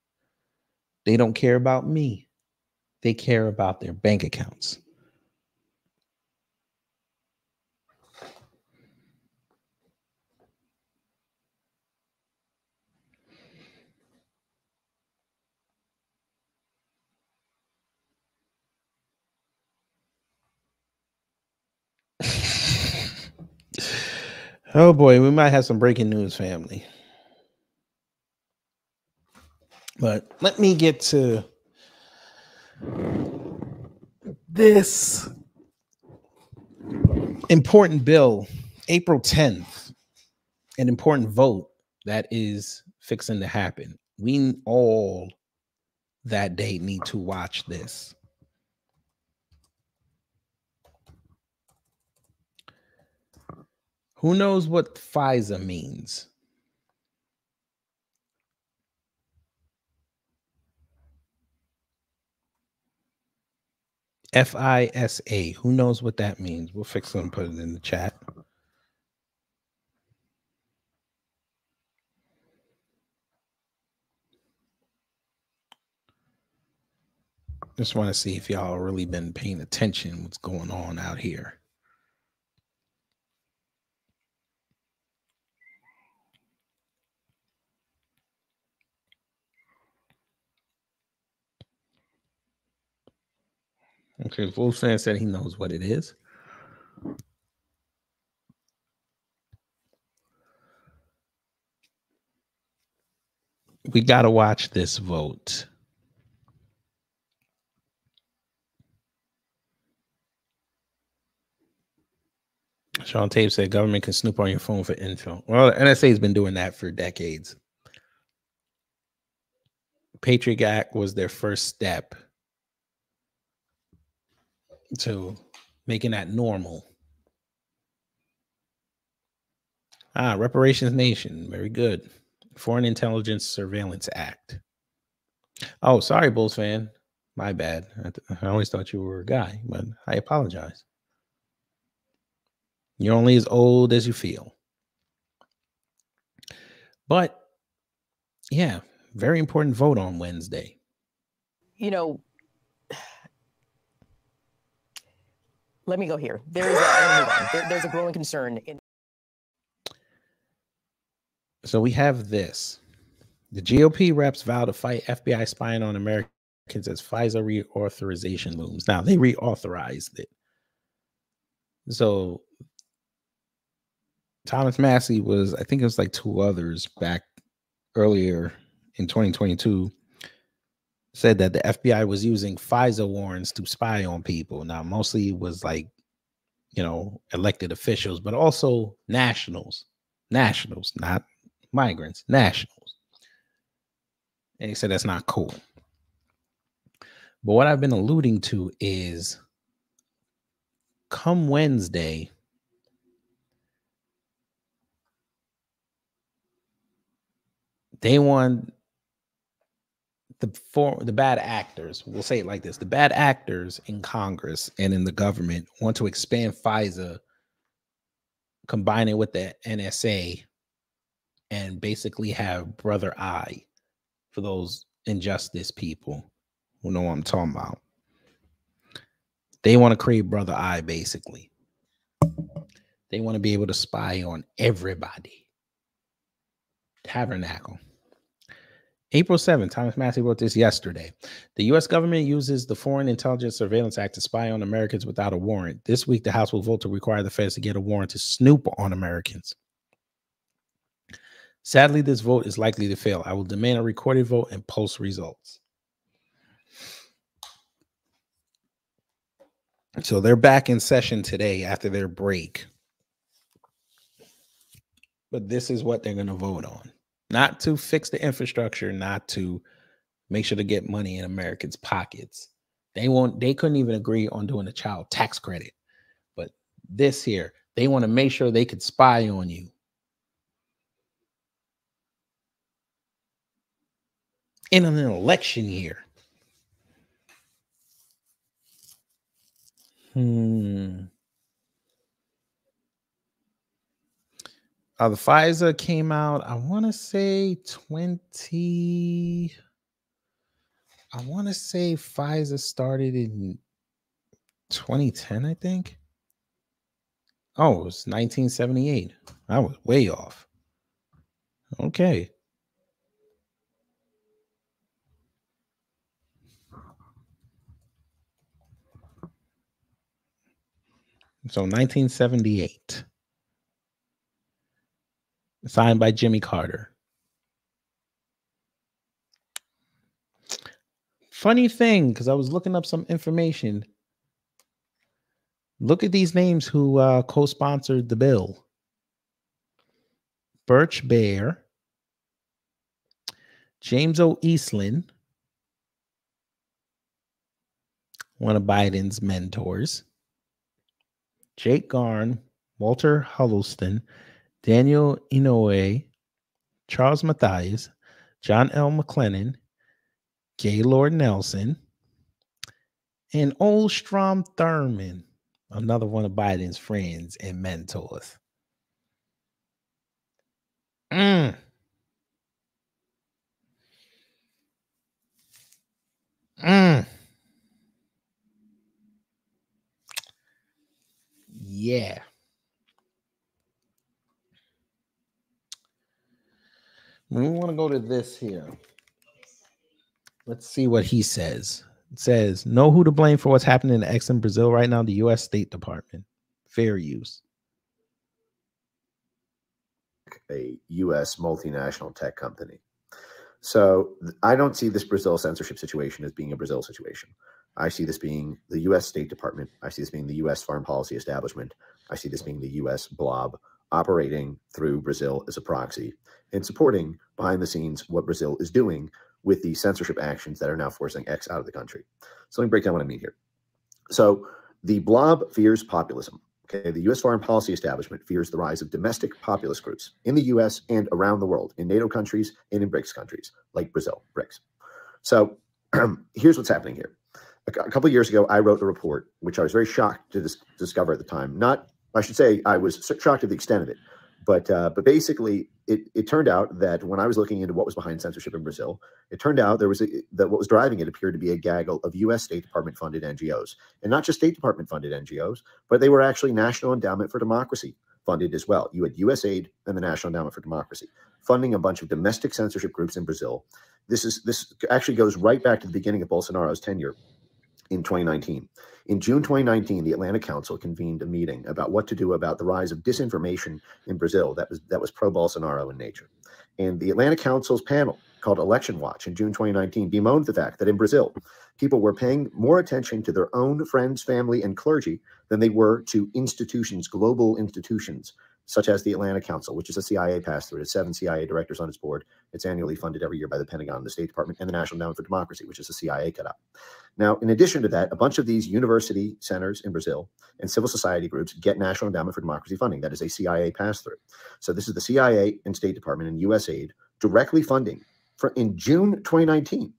They don't care about me. They care about their bank accounts. Oh boy, we might have some breaking news, family. But let me get to this important bill, April tenth, an important vote that is fixing to happen. We all that day need to watch this. Who knows what FISA means? F I S A. Who knows what that means? We'll fix it and put it in the chat. Just want to see if y'all really been paying attention what's going on out here. Okay, Wolfstan said he knows what it is. We got to watch this vote. Sean Tape said government can snoop on your phone for info. Well, the N S A has been doing that for decades. Patriot Act was their first step to making that normal. Ah, Reparations Nation. Very good. Foreign Intelligence Surveillance Act. Oh, sorry, Bulls fan. My bad. I, th- I always thought you were a guy, but I apologize. You're only as old as you feel. But, yeah, very important vote on Wednesday. You know, let me go here. There is a, there, there's a growing concern. In- so we have this. The G O P reps vow to fight F B I spying on Americans as FISA reauthorization looms. Now, they reauthorized it. So Thomas Massie was, I think it was like two others back earlier in twenty twenty-two, said that the F B I was using FISA warrants to spy on people. Now, mostly it was like, you know, elected officials, but also nationals, nationals, not migrants, nationals. And he said, that's not cool. But what I've been alluding to is come Wednesday, they want the for, the bad actors, we'll say it like this, the bad actors in Congress and in the government want to expand FISA, combine it with the N S A, and basically have Brother Eye for those injustice people who know what I'm talking about. They want to create Brother Eye, basically. They want to be able to spy on everybody. Tabernacle. April seventh, Thomas Massie wrote this yesterday. The U S government uses the Foreign Intelligence Surveillance Act to spy on Americans without a warrant. This week, the House will vote to require the feds to get a warrant to snoop on Americans. Sadly, this vote is likely to fail. I will demand a recorded vote and post results. So they're back in session today after their break. But this is what they're going to vote on. Not to fix the infrastructure, not to make sure to get money in Americans' pockets. They won't, they couldn't even agree on doing a child tax credit. But this here, they want to make sure they could spy on you. In an election year. Hmm. Uh, the FISA came out, I want to say twenty. I want to say FISA started in twenty ten, I think. Oh, it was nineteen seventy-eight. I was way off. Okay. So nineteen seventy-eight. Signed by Jimmy Carter. Funny thing, because I was looking up some information. Look at these names who uh, co-sponsored the bill. Birch Baer, James O. Eastland, one of Biden's mentors, Jake Garn, Walter Huddleston, Daniel Inouye, Charles Mathias, John L. McLennan, Gaylord Nelson, and Ostrom Thurmond, another one of Biden's friends and mentors. Mm. Mm. Yeah. We want to go to this here. Let's see what he says. It says, know who to blame for what's happening in X in Brazil right now, the U S State Department. Fair use. A U S multinational tech company. So I don't see this Brazil censorship situation as being a Brazil situation. I see this being the U S State Department. I see this being the U S foreign policy establishment. I see this being the U S blob operating through Brazil as a proxy and supporting behind the scenes what Brazil is doing with the censorship actions that are now forcing X out of the country. So let me break down what I mean here. So the blob fears populism, Okay, the U S foreign policy establishment fears the rise of domestic populist groups in the U S and around the world, in NATO countries and in BRICS countries like Brazil, BRICS. So here's what's happening here. A, a couple of years ago, I wrote a report, which I was very shocked to dis discover at the time. Not, I should say, I was shocked at the extent of it. But uh, but basically, it, it turned out that when I was looking into what was behind censorship in Brazil, it turned out there was a, that what was driving it appeared to be a gaggle of U S State Department funded N G Os, and not just State Department funded N G Os, but they were actually National Endowment for Democracy funded as well. You had USAID and the National Endowment for Democracy funding a bunch of domestic censorship groups in Brazil. This is this actually goes right back to the beginning of Bolsonaro's tenure. In twenty nineteen, in June twenty nineteen, the Atlantic Council convened a meeting about what to do about the rise of disinformation in Brazil that was that was pro-Bolsonaro in nature. And the Atlantic Council's panel called Election Watch in June twenty nineteen bemoaned the fact that in Brazil, people were paying more attention to their own friends, family, and clergy than they were to institutions, global institutions, such as the Atlantic Council, which is a C I A pass-through. It has seven C I A directors on its board. It's annually funded every year by the Pentagon, the State Department, and the National Endowment for Democracy, which is a C I A cut-up. Now, in addition to that, a bunch of these university centers in Brazil and civil society groups get National Endowment for Democracy funding. That is a C I A pass-through. So this is the C I A and State Department and USAID directly funding for, in June twenty nineteen,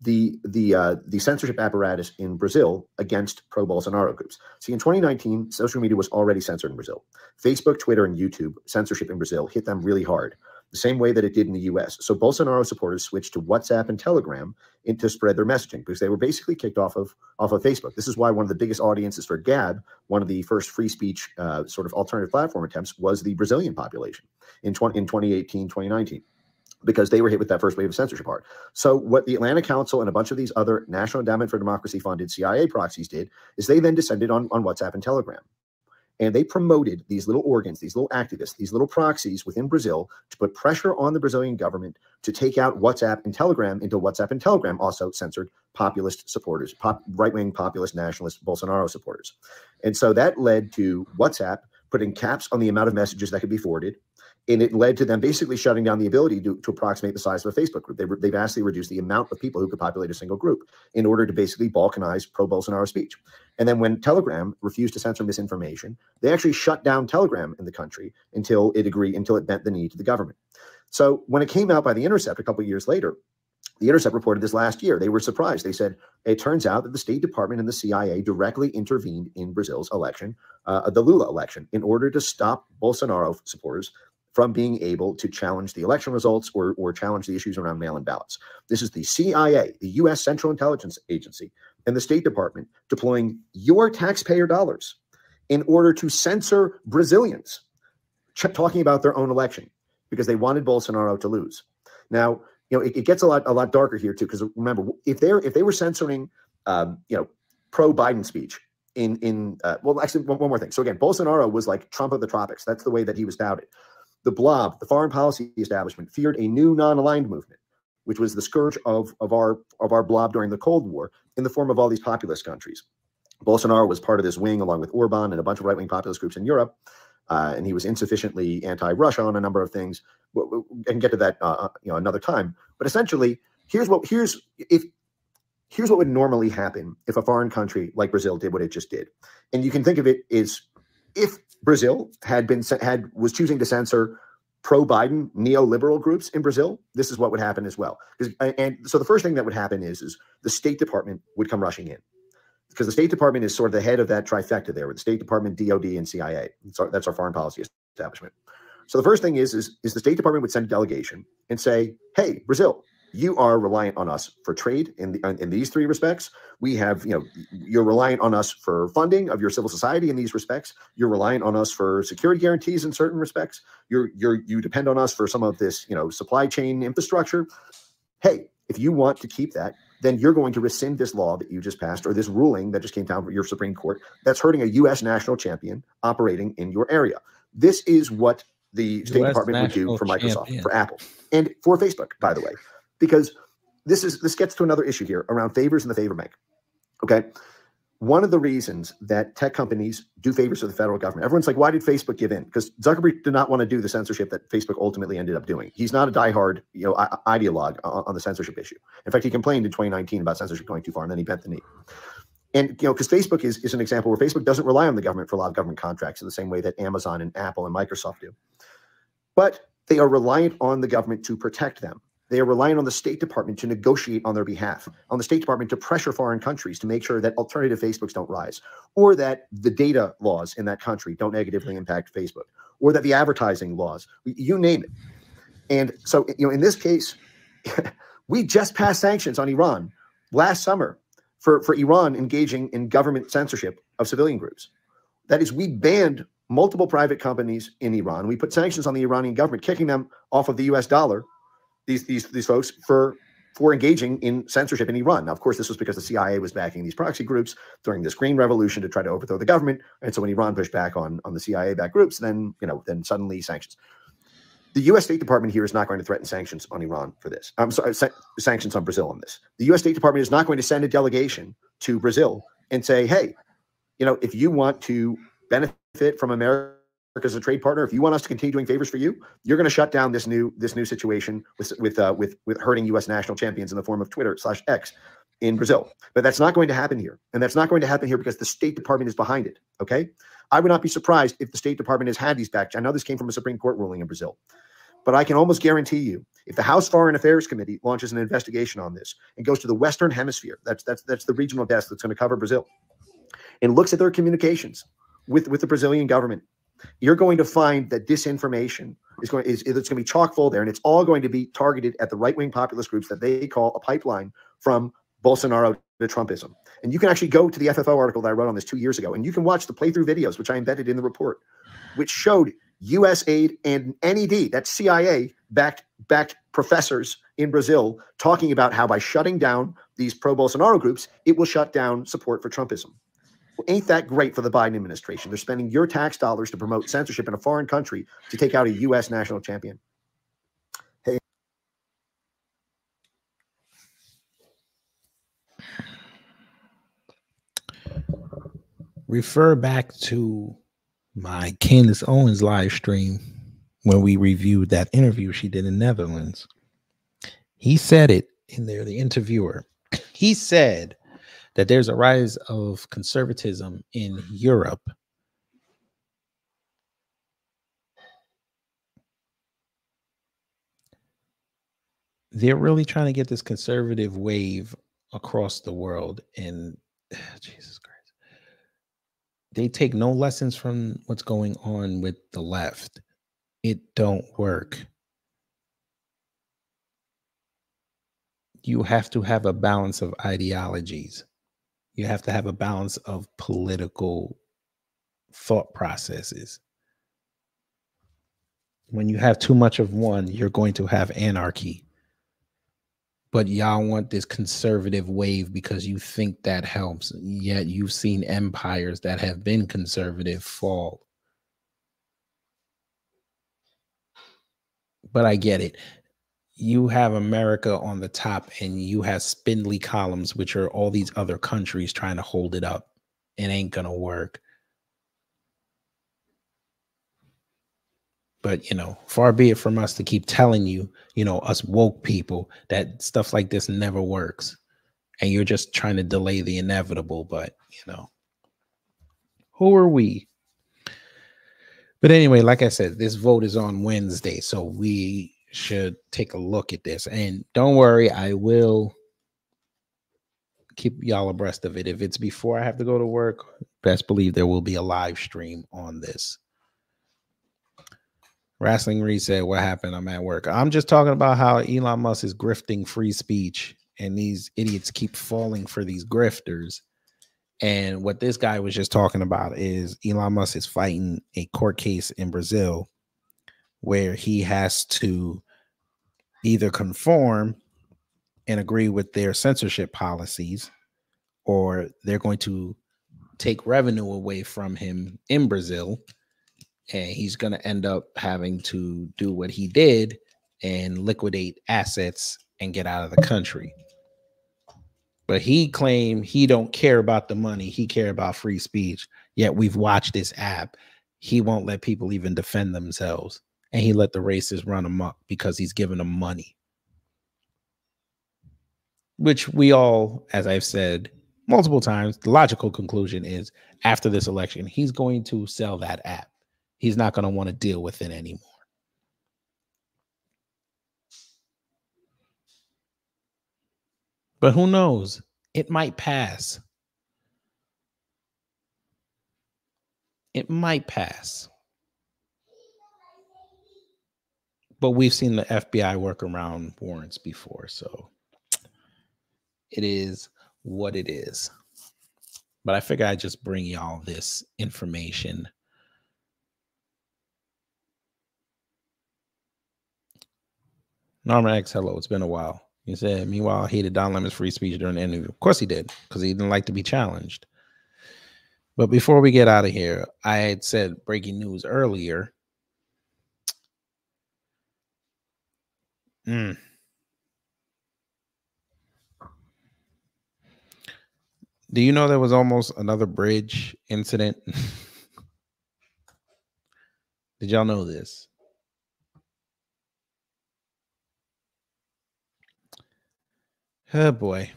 the the uh, the censorship apparatus in Brazil against pro-Bolsonaro groups. See, in twenty nineteen, social media was already censored in Brazil. Facebook, Twitter, and YouTube censorship in Brazil hit them really hard, the same way that it did in the U S. So Bolsonaro supporters switched to WhatsApp and Telegram in, to spread their messaging because they were basically kicked off of off of Facebook. This is why one of the biggest audiences for Gab, one of the first free speech uh, sort of alternative platform attempts, was the Brazilian population in twenty eighteen, twenty nineteen. Because they were hit with that first wave of censorship hard. So what the Atlantic Council and a bunch of these other National Endowment for Democracy funded C I A proxies did is they then descended on, on WhatsApp and Telegram. And they promoted these little organs, these little activists, these little proxies within Brazil to put pressure on the Brazilian government to take out WhatsApp and Telegram until WhatsApp and Telegram also censored populist supporters, pop, right-wing populist nationalist Bolsonaro supporters. And so that led to WhatsApp putting caps on the amount of messages that could be forwarded. And it led to them basically shutting down the ability to, to approximate the size of a Facebook group. They, they vastly reduced the amount of people who could populate a single group in order to basically balkanize pro-Bolsonaro speech. And then when Telegram refused to censor misinformation, they actually shut down Telegram in the country until it agreed, until it bent the knee to the government. So when it came out by The Intercept a couple of years later, The Intercept reported this last year. They were surprised. They said, it turns out that the State Department and the C I A directly intervened in Brazil's election, uh, the Lula election, in order to stop Bolsonaro supporters from being able to challenge the election results or, or challenge the issues around mail-in ballots. This is the C I A, the U S Central Intelligence Agency, and the State Department deploying your taxpayer dollars in order to censor Brazilians talking about their own election because they wanted Bolsonaro to lose. Now, you know, it, it gets a lot a lot darker here too, because remember, if they're if they were censoring, um, you know, pro-Biden speech. In in uh, well, actually, one, one more thing. So again, Bolsonaro was like Trump of the tropics. That's the way that he was doubted. The blob, the foreign policy establishment, feared a new non-aligned movement, which was the scourge of, of, our, of our blob during the Cold War in the form of all these populist countries. Bolsonaro was part of this wing along with Orban and a bunch of right-wing populist groups in Europe, uh, and he was insufficiently anti-Russia on a number of things. I can get to that uh, you know, another time. But essentially, here's what, here's, if, here's what would normally happen if a foreign country like Brazil did what it just did. And you can think of it as if Brazil had been had was choosing to censor pro-Biden neoliberal groups in Brazil, this is what would happen as well. And so the first thing that would happen is, is the State Department would come rushing in because the State Department is sort of the head of that trifecta there with the State Department, D O D, and C I A. That's our, that's our foreign policy establishment. So the first thing is, is, is the State Department would send a delegation and say, hey, Brazil, you are reliant on us for trade in, the, in these three respects. We have, you know, you're reliant on us for funding of your civil society in these respects. You're reliant on us for security guarantees in certain respects. You're, you're, you depend on us for some of this, you know, supply chain infrastructure. Hey, if you want to keep that, then you're going to rescind this law that you just passed or this ruling that just came down from your Supreme Court that's hurting a U S national champion operating in your area. This is what the State Department would do for Microsoft, for Apple, and for Facebook, by the way. Because this is this gets to another issue here around favors and the favor bank. Okay, one of the reasons that tech companies do favors to the federal government, everyone's like, why did Facebook give in? Because Zuckerberg did not want to do the censorship that Facebook ultimately ended up doing. He's not a diehard, you know, ideologue on, on the censorship issue. In fact, he complained in twenty nineteen about censorship going too far, and then he bent the knee. And, you know, because Facebook is, is an example where Facebook doesn't rely on the government for a lot of government contracts in the same way that Amazon and Apple and Microsoft do. But they are reliant on the government to protect them. They are reliant on the State Department to negotiate on their behalf, on the State Department to pressure foreign countries to make sure that alternative Facebooks don't rise, or that the data laws in that country don't negatively impact Facebook, or that the advertising laws, you name it. And so, you know, in this case, we just passed sanctions on Iran last summer for, for Iran engaging in government censorship of civilian groups. That is, we banned multiple private companies in Iran. We put sanctions on the Iranian government, kicking them off of the U S dollar, these these these folks, for for engaging in censorship in Iran. Now, of course, this was because the C I A was backing these proxy groups during this Green Revolution to try to overthrow the government. And so when Iran pushed back on, on the C I A-backed groups, then, you know, then suddenly sanctions. The U S. State Department here is not going to threaten sanctions on Iran for this. I'm sorry, sa sanctions on Brazil on this. The U S. State Department is not going to send a delegation to Brazil and say, hey, you know, if you want to benefit from America as a trade partner, if you want us to continue doing favors for you, you're going to shut down this new this new situation with with uh, with with hurting U S national champions in the form of Twitter slash X in Brazil. But that's not going to happen here, and that's not going to happen here because the State Department is behind it. Okay, I would not be surprised if the State Department has had these backs. I know this came from a Supreme Court ruling in Brazil, but I can almost guarantee you, if the House Foreign Affairs Committee launches an investigation on this and goes to the Western Hemisphere, that's that's that's the regional desk that's going to cover Brazil, and looks at their communications with with the Brazilian government, you're going to find that disinformation is going is it's going to be chock full there, and it's all going to be targeted at the right-wing populist groups that they call a pipeline from Bolsonaro to Trumpism. And you can actually go to the F F O article that I wrote on this two years ago, and you can watch the playthrough videos, which I embedded in the report, which showed U S aid and N E D, that's C I A-backed backed professors in Brazil, talking about how by shutting down these pro-Bolsonaro groups, it will shut down support for Trumpism. Well, ain't that great for the Biden administration? They're spending your tax dollars to promote censorship in a foreign country to take out a U S national champion. Hey. Refer back to my Candace Owens live stream when we reviewed that interview she did in Netherlands. He said it in there, the interviewer. He said that there's a rise of conservatism in Europe. They're really trying to get this conservative wave across the world. And oh, Jesus Christ, they take no lessons from what's going on with the left. It don't work. You have to have a balance of ideologies. You have to have a balance of political thought processes. When you have too much of one, you're going to have anarchy. But y'all want this conservative wave because you think that helps. Yet you've seen empires that have been conservative fall. But I get it. You have America on the top and you have spindly columns, which are all these other countries trying to hold it up. It ain't going to work. But, you know, far be it from us to keep telling you, you know, us woke people, that stuff like this never works. And you're just trying to delay the inevitable. But, you know, who are we? But anyway, like I said, this vote is on Wednesday, so we should take a look at this, and don't worry, I will keep y'all abreast of it. If it's before I have to go to work, best believe there will be a live stream on this. Wrestling Reset, what happened? I'm at work. I'm just talking about how Elon Musk is grifting free speech, and these idiots keep falling for these grifters. And what this guy was just talking about is Elon Musk is fighting a court case in Brazil where he has to either conform and agree with their censorship policies, or they're going to take revenue away from him in Brazil, and he's going to end up having to do what he did and liquidate assets and get out of the country. But he claimed he don't care about the money. He cares about free speech. Yet we've watched this app. He won't let people even defend themselves. And he let the racists run amok because he's giving them money, which we all, as I've said, multiple times, the logical conclusion is after this election, he's going to sell that app. He's not going to want to deal with it anymore. But who knows? It might pass. It might pass. But we've seen the F B I work around warrants before, so it is what it is. But I figure I just bring y'all this information. Norman X, hello. It's been a while. He said, meanwhile, he hated Don Lemon's free speech during the interview. Of course he did, because he didn't like to be challenged. But before we get out of here, I had said breaking news earlier. Mm. Do you know there was almost another bridge incident? Did y'all know this? Oh boy.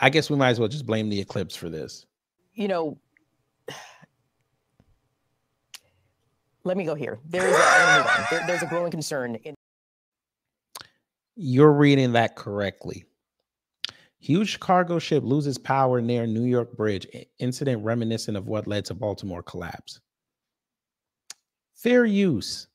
I guess we might as well just blame the eclipse for this. You know, let me go here. There is a, there, there's a growing concern. In You're reading that correctly. Huge cargo ship loses power near New York bridge. Incident reminiscent of what led to Baltimore collapse. Fair use.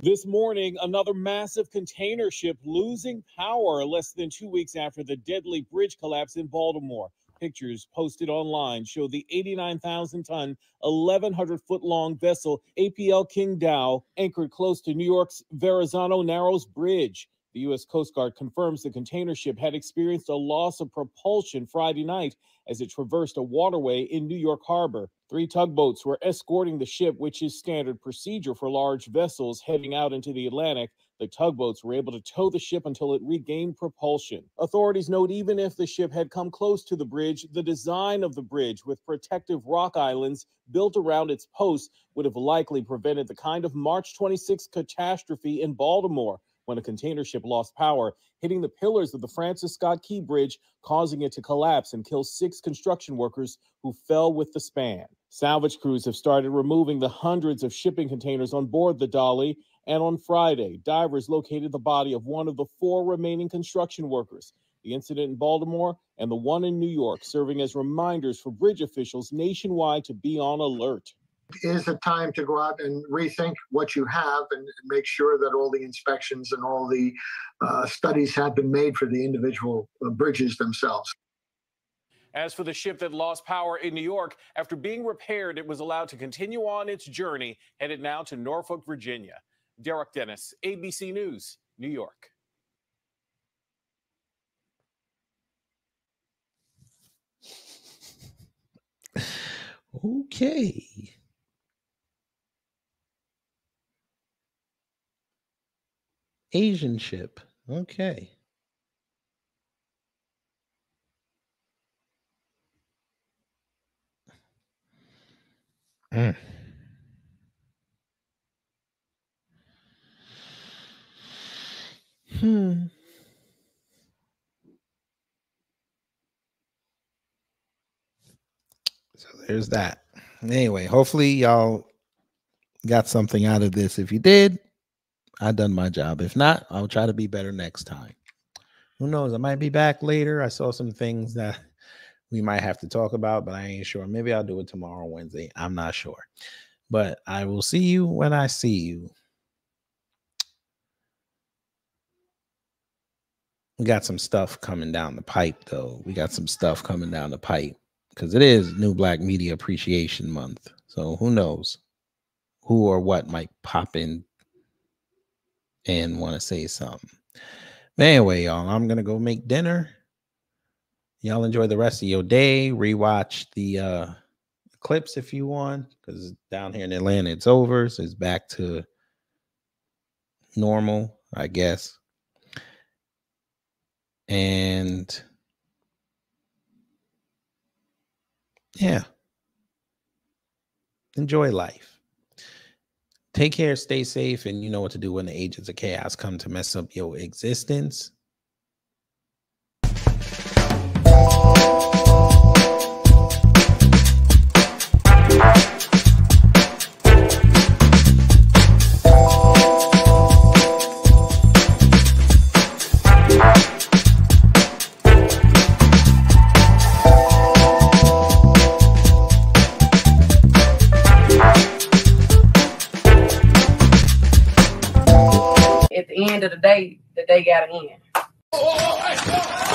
This morning, another massive container ship losing power less than two weeks after the deadly bridge collapse in Baltimore. Pictures posted online show the eighty-nine thousand ton, eleven hundred foot long vessel A P L King Dow anchored close to New York's Verrazano Narrows Bridge. The U S Coast Guard confirms the container ship had experienced a loss of propulsion Friday night as it traversed a waterway in New York Harbor. Three tugboats were escorting the ship, which is standard procedure for large vessels heading out into the Atlantic. The tugboats were able to tow the ship until it regained propulsion. Authorities note even if the ship had come close to the bridge, the design of the bridge with protective rock islands built around its posts would have likely prevented the kind of March twenty-sixth catastrophe in Baltimore, when a container ship lost power, hitting the pillars of the Francis Scott Key Bridge, causing it to collapse and kill six construction workers who fell with the span. Salvage crews have started removing the hundreds of shipping containers on board the Dolly, and on Friday, divers located the body of one of the four remaining construction workers. The incident in Baltimore and the one in New York serving as reminders for bridge officials nationwide to be on alert. Is the time to go out and rethink what you have and make sure that all the inspections and all the uh, studies have been made for the individual bridges themselves. As for the ship that lost power in New York, after being repaired, it was allowed to continue on its journey, headed now to Norfolk, Virginia. Derek Dennis, A B C News, New York. Okay. Asian ship. Okay. Mm. Hmm. So there's that. Anyway, hopefully y'all got something out of this. If you did, I done my job. If not, I'll try to be better next time. Who knows? I might be back later. I saw some things that we might have to talk about, but I ain't sure. Maybe I'll do it tomorrow, Wednesday. I'm not sure. But I will see you when I see you. We got some stuff coming down the pipe, though. We got some stuff coming down the pipe because it is New Black Media Appreciation Month. So who knows who or what might pop in and want to say something. But anyway, y'all, I'm going to go make dinner. Y'all enjoy the rest of your day. Rewatch the uh, clips if you want, because down here in Atlanta, it's over. So it's back to normal, I guess. And yeah, enjoy life. take care, stay safe, and you know what to do when the agents of chaos come to mess up your existence. At the end of the day, the day gotta end.